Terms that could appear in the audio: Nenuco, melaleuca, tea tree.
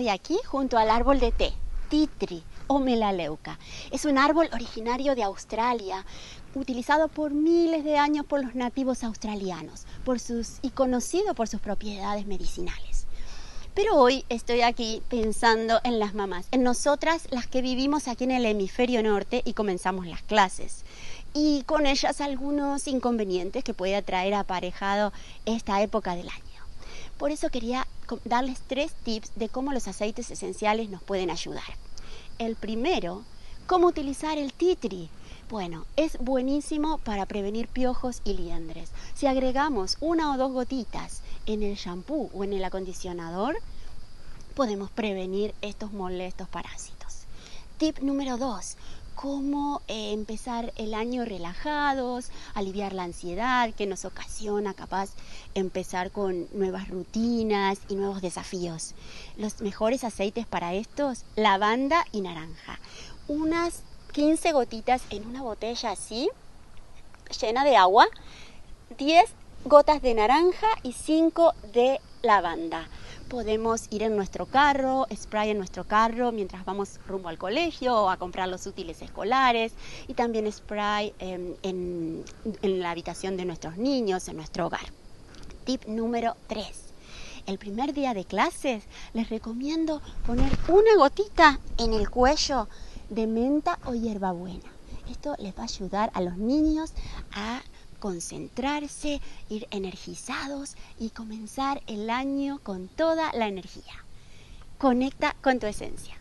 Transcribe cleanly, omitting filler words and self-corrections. estoy aquí junto al árbol de té, tea tree o melaleuca. Es un árbol originario de Australia, utilizado por miles de años por los nativos australianos y conocido por sus propiedades medicinales. Pero hoy estoy aquí pensando en las mamás, en nosotras las que vivimos aquí en el hemisferio norte y comenzamos las clases. Y con ellas algunos inconvenientes que puede traer aparejado esta época del año. Por eso quería darles tres tips de cómo los aceites esenciales nos pueden ayudar. El primero, ¿cómo utilizar el tea tree? Bueno, es buenísimo para prevenir piojos y liendres. Si agregamos 1 o 2 gotitas en el shampoo o en el acondicionador, podemos prevenir estos molestos parásitos. Tip número 2. Cómo empezar el año relajados, aliviar la ansiedad que nos ocasiona capaz empezar con nuevas rutinas y nuevos desafíos. Los mejores aceites para estos, lavanda y naranja. Unas 15 gotitas en una botella así, llena de agua, 10 gotas de naranja y 5 de lavanda. Podemos ir en nuestro carro, spray en nuestro carro mientras vamos rumbo al colegio o a comprar los útiles escolares, y también spray en la habitación de nuestros niños, en nuestro hogar. Tip número 3. El primer día de clases les recomiendo poner una gotita en el cuello de menta o hierbabuena. Esto les va a ayudar a los niños a concentrarse, ir energizados y comenzar el año con toda la energía. Conecta con tu esencia.